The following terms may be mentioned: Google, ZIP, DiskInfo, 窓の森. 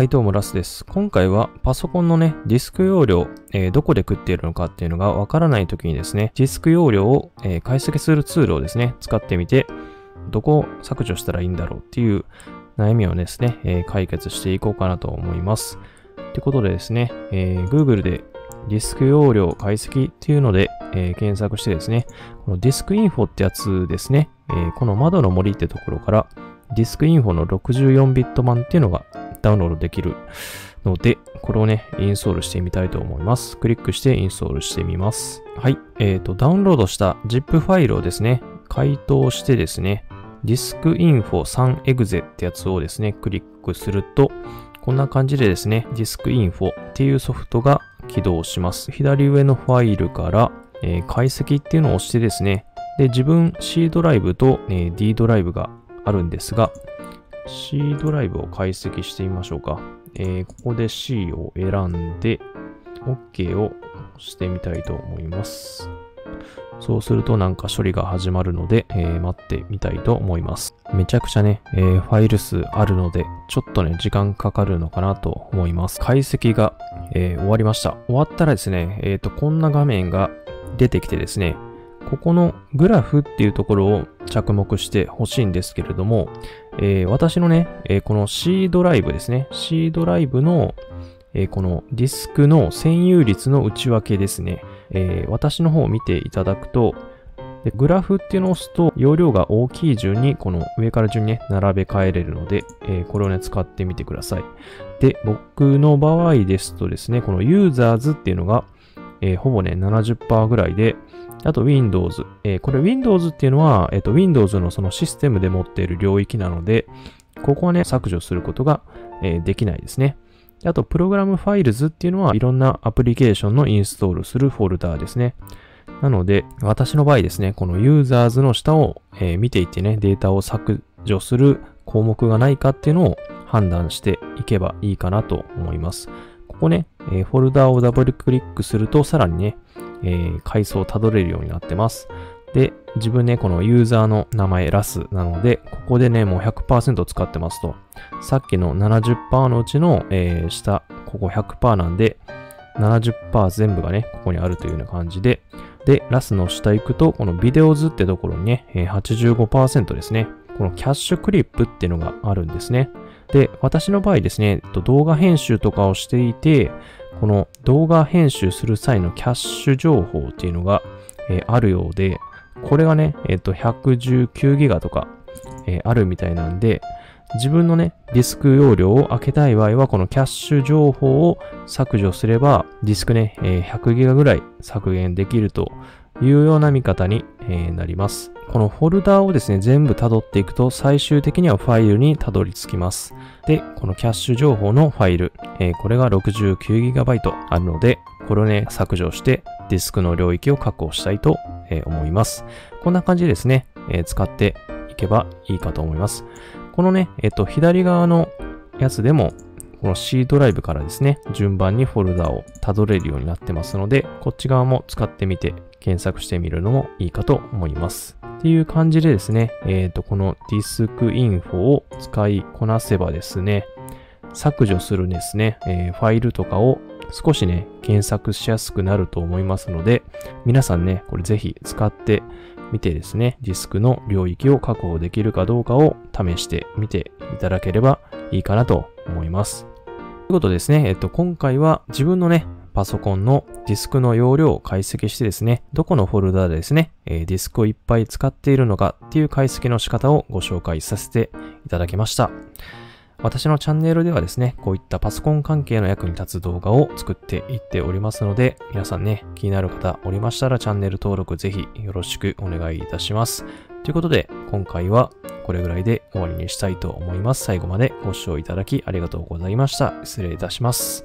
はい、どうもラスです。今回はパソコンのね、ディスク容量、どこで食っているのかっていうのがわからないときにですね、ディスク容量を、解析するツールをですね、使ってみて、どこを削除したらいいんだろうっていう悩みをですね、解決していこうかなと思います。ってことでですね、Google でディスク容量解析っていうので、検索してですね、この DiskInfo ってやつですね、この窓の森ってところから DiskInfo の64ビット版っていうのがダウンロードできるので、これをね、インストールしてみたいと思います。クリックしてインストールしてみます。はい。ダウンロードした ZIP ファイルをですね、解凍してですね、DiskInfo3exe ってやつをですね、クリックすると、こんな感じでですね、DiskInfo っていうソフトが起動します。左上のファイルから、解析っていうのを押してですね、で、自分 C ドライブと、D ドライブがあるんですが、C ドライブを解析してみましょうか。ここで C を選んで、OK を押してみたいと思います。そうするとなんか処理が始まるので、待ってみたいと思います。めちゃくちゃね、ファイル数あるので、ちょっとね、時間かかるのかなと思います。解析が、終わりました。終わったらですね、こんな画面が出てきてですね、ここのグラフっていうところを着目してほしいんですけれども、私のね、この C ドライブですね。C ドライブの、このディスクの占有率の内訳ですね。私の方を見ていただくと、でグラフっていうのを押すと容量が大きい順にこの上から順にね、並べ替えれるので、これをね、使ってみてください。で、僕の場合ですとですね、このユーザーズっていうのが、ほぼね、70% ぐらいで、あと Windows。これ Windows っていうのは、Windows のそのシステムで持っている領域なので、ここはね、削除することが、できないですね。あと、プログラムファイルズっていうのは、いろんなアプリケーションのインストールするフォルダーですね。なので、私の場合ですね、このユーザーズの下を、見ていってね、データを削除する項目がないかっていうのを判断していけばいいかなと思います。ここね、フォルダーをダブルクリックすると、さらにね、階層をたどれるようになってます。で、自分ね、このユーザーの名前ラスなので、ここでね、もう 100% 使ってますと。さっきの 70% のうちの、下、ここ 100% なんで、70% 全部がね、ここにあるというような感じで。で、ラスの下行くと、このビデオズってところにね、85% ですね。このキャッシュクリップっていうのがあるんですね。で、私の場合ですね、動画編集とかをしていて、この動画編集する際のキャッシュ情報っていうのが、あるようで、これがね、119ギガとか、あるみたいなんで、自分のね、ディスク容量を空けたい場合は、このキャッシュ情報を削除すれば、ディスクね、100ギガぐらい削減できるというような見方に、なります。このフォルダーをですね、全部辿っていくと、最終的にはファイルに辿り着きます。で、このキャッシュ情報のファイル、これが 69GB あるので、これをね、削除して、ディスクの領域を確保したいと思います。こんな感じでですね、使っていけばいいかと思います。このね、左側のやつでも、この C ドライブからですね、順番にフォルダを辿れるようになってますので、こっち側も使ってみて、検索してみるのもいいかと思います。っていう感じでですね、この DiskInfo を使いこなせばですね、削除するですね、ファイルとかを少しね、検索しやすくなると思いますので、皆さんね、これぜひ使ってみてですね、ディスクの領域を確保できるかどうかを試してみていただければいいかなと思います。ということでですね、今回は自分のね、パソコンのディスクの容量を解析してですね、どこのフォルダでですね、ディスクをいっぱい使っているのかっていう解析の仕方をご紹介させていただきました。私のチャンネルではですね、こういったパソコン関係の役に立つ動画を作っていっておりますので、皆さんね、気になる方おりましたらチャンネル登録ぜひよろしくお願いいたします。ということで、今回はこれぐらいで終わりにしたいと思います。最後までご視聴いただきありがとうございました。失礼いたします。